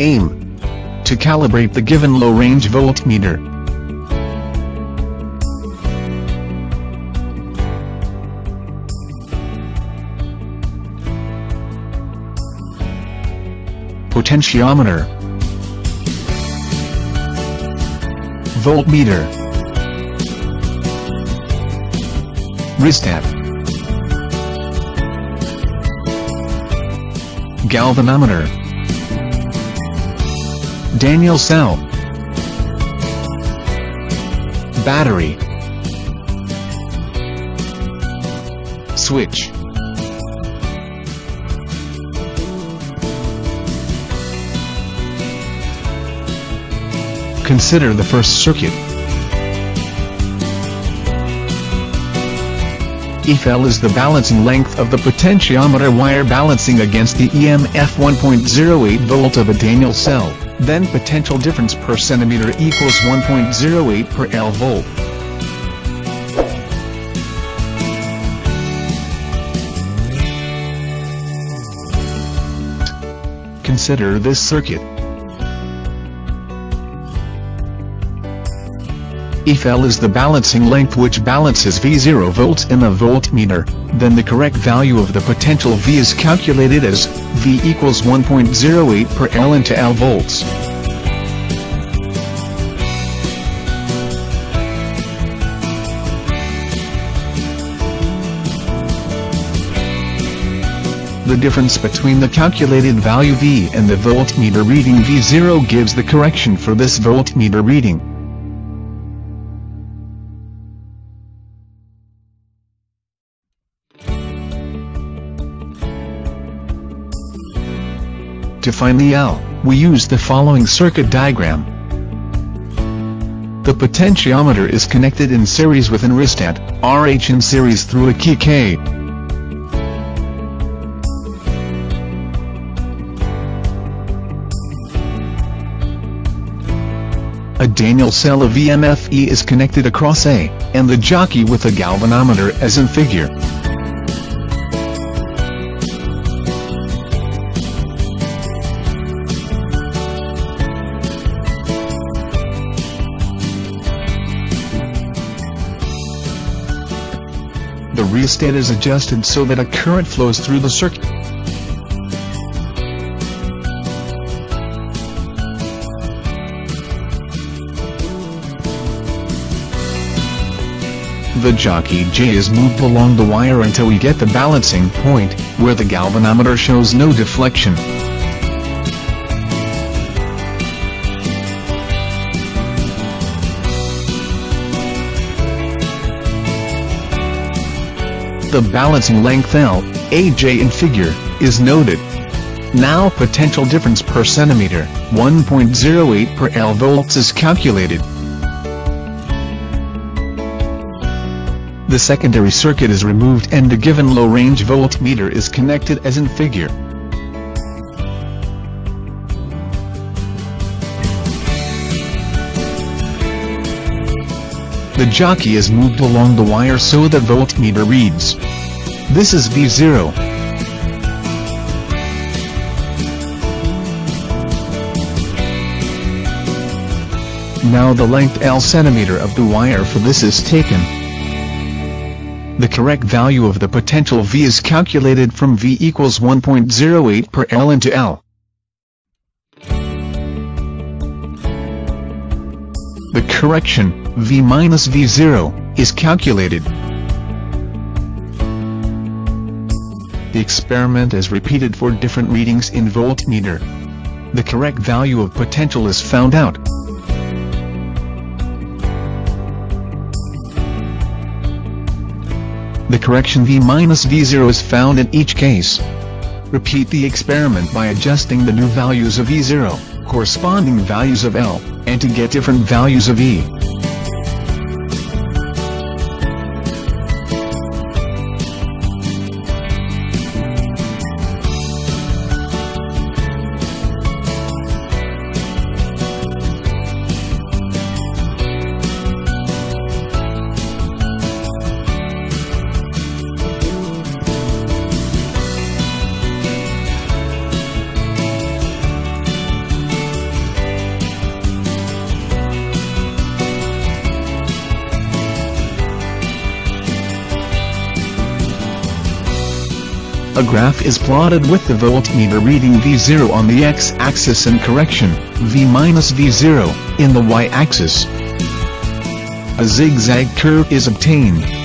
Aim to calibrate the given low-range voltmeter. Potentiometer, voltmeter, rheostat, galvanometer, Daniel cell, battery, switch. Consider the first circuit. If L is the balancing length of the potentiometer wire balancing against the EMF 1.08 volt of a Daniel cell, then potential difference per centimeter equals 1.08 per L volt. Consider this circuit. If L is the balancing length which balances V0 volts in a voltmeter, then the correct value of the potential V is calculated as V equals 1.08 per L into L volts. The difference between the calculated value V and the voltmeter reading V0 gives the correction for this voltmeter reading. To find the L, we use the following circuit diagram. The potentiometer is connected in series with an rheostat, RH in series through a key K. A Daniel cell of EMFE is connected across A, and the jockey with a galvanometer as in figure. The rheostat is adjusted so that a current flows through the circuit. The jockey J is moved along the wire until we get the balancing point, where the galvanometer shows no deflection. The balancing length L, AJ in figure, is noted. Now potential difference per centimeter, 1.08 per L volts is calculated. The secondary circuit is removed and the given low-range voltmeter is connected as in figure. The jockey is moved along the wire so the voltmeter reads. This is V0. Now the length L centimeter of the wire for this is taken. The correct value of the potential V is calculated from V equals 1.08 per L into L. The correction, V minus V0, is calculated. The experiment is repeated for different readings in voltmeter. The correct value of potential is found out. The correction V minus V0 is found in each case. Repeat the experiment by adjusting the new values of V0. Corresponding values of L, and to get different values of E. A graph is plotted with the voltmeter reading V0 on the x-axis and correction, V minus V0, in the y-axis. A zigzag curve is obtained.